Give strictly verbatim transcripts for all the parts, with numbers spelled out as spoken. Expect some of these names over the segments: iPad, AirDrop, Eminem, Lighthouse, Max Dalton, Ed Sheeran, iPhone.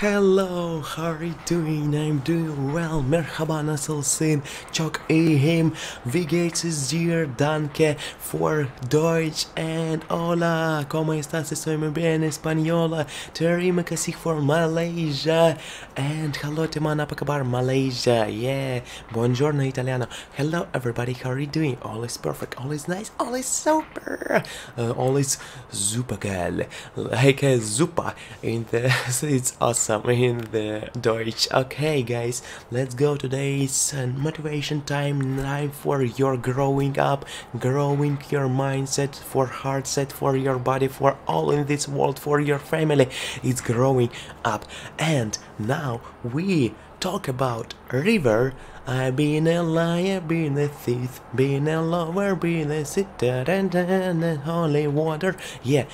Hello, how are you doing? I'm doing well. Merhaba, nasılsın? Çok iyiyim. Wie geht's dir? Danke for Deutsch and hola. ¿Cómo estás? Estoy muy bien. Española. Terima kasih for Malaysia. And hello, teman. Apa kabar? Malaysia. Yeah. Buongiorno, Italiano. Hello, everybody. How are you doing? All is perfect. All is nice. All is super. Uh, all is super geil. Like a super. In the, it's awesome. In the Deutsch. Okay guys, let's go. Today's uh, motivation time time for your growing up, growing your mindset, for heart set, for your body, for all in this world, for your family. It's growing up. And now we talk about river. I've been a liar, been a thief, been a lover, been a sitter, and, and, and holy water. Yeah,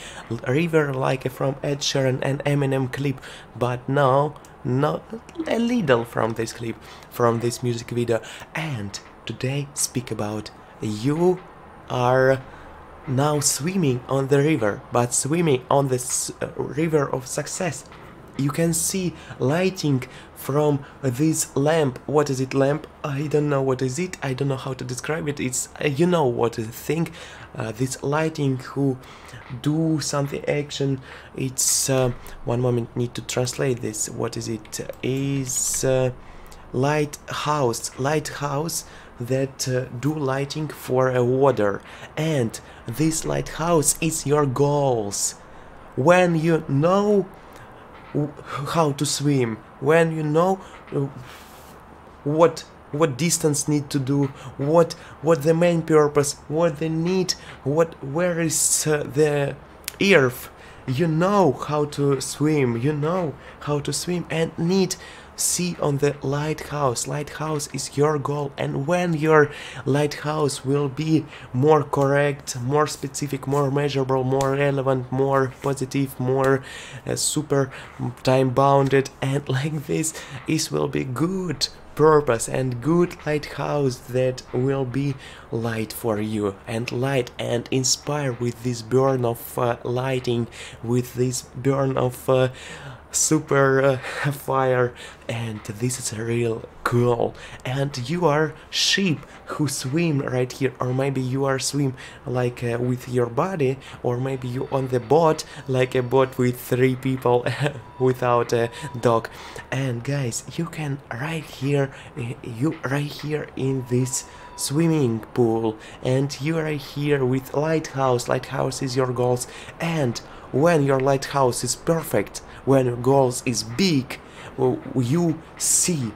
river like from Ed Sheeran and Eminem clip, but now not a little from this clip, from this music video. And today speak about you are now swimming on the river, but swimming on this river of success. You can see lighting from this lamp. What is it, lamp? I don't know what is it. I don't know how to describe it. It's, uh, you know what I think. Uh, this lighting who do something action. It's, uh, one moment, need to translate this. What is it? Is uh, lighthouse. Lighthouse that uh, do lighting for a water. And this lighthouse is your goals. When you know how to swim, when you know what what distance need to do, what what the main purpose, what the need, what where is uh, the earth, you know how to swim, you know how to swim and need see on the lighthouse. Lighthouse is your goal, and when your lighthouse will be more correct, more specific, more measurable, more relevant, more positive, more uh, super time bounded, and like this, it will be good purpose and good lighthouse that will be light for you and light and inspire with this burn of uh, lighting, with this burn of uh, super uh, fire. And this is a real cool. And you are sheep who swim right here, or maybe you are swim like uh, with your body, or maybe you on the boat like a boat with three people without a dog. And guys, you can right here, you right here in this swimming pool, and you are here with lighthouse. Lighthouse is your goals, and when your lighthouse is perfect, when your goals is big, you see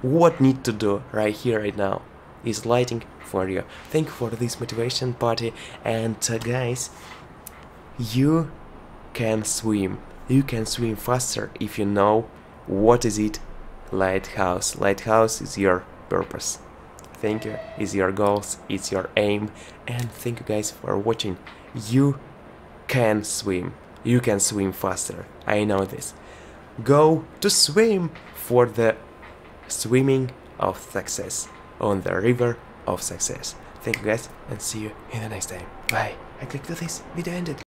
what need to do right here, right now is lighting for you. Thank you for this motivation party. And uh, guys, you can swim. You can swim faster if you know what is it. Lighthouse. Lighthouse is your purpose. Thank you. It's your goals. It's your aim. And thank you guys for watching. You can swim. You can swim faster. I know this. Go to swim for the swimming of success on the river of success. Thank you guys, and see you in the next time. Bye. I click to this video ended.